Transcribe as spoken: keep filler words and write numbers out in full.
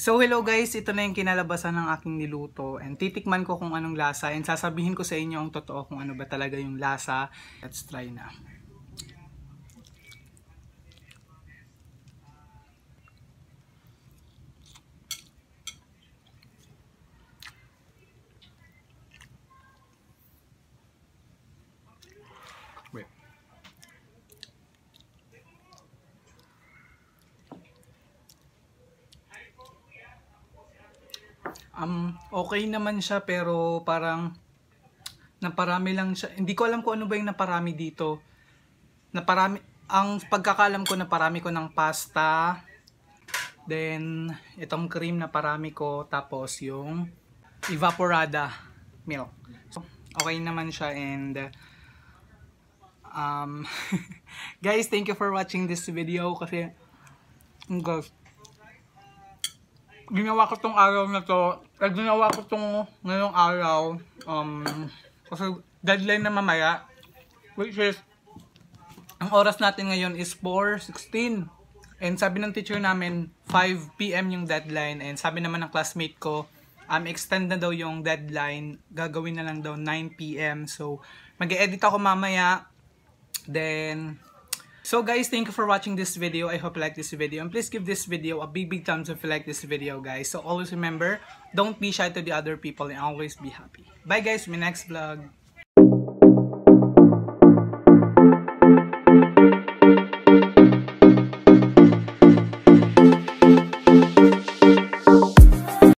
So hello guys, ito na yung kinalabasan ng aking niluto and titikman ko kung anong lasa and sasabihin ko sa inyo ang totoo kung ano ba talaga yung lasa. Let's try na. Um, okay naman siya pero parang naparami lang siya. Hindi ko alam kung ano ba yung naparami dito. Naparami, ang pagkakalam ko naparami ko ng pasta. Then itong cream naparami ko tapos yung evaporada milk. So, okay naman siya and um guys, thank you for watching this video kasi ang gusto. Ginawa ko tong araw na to, at ginawa ko tong ngayong araw, um, kasi deadline na mamaya, which is, ang oras natin ngayon is four sixteen, and sabi ng teacher namin, five p m yung deadline, and sabi naman ng classmate ko, um, extend na daw yung deadline, gagawin na lang daw nine p m, so, mag-e-edit ako mamaya, then, so guys, thank you for watching this video. I hope you like this video. And please give this video a big, big thumbs if you like this video, guys. So always remember, don't be shy to the other people and always be happy. Bye guys, my next vlog.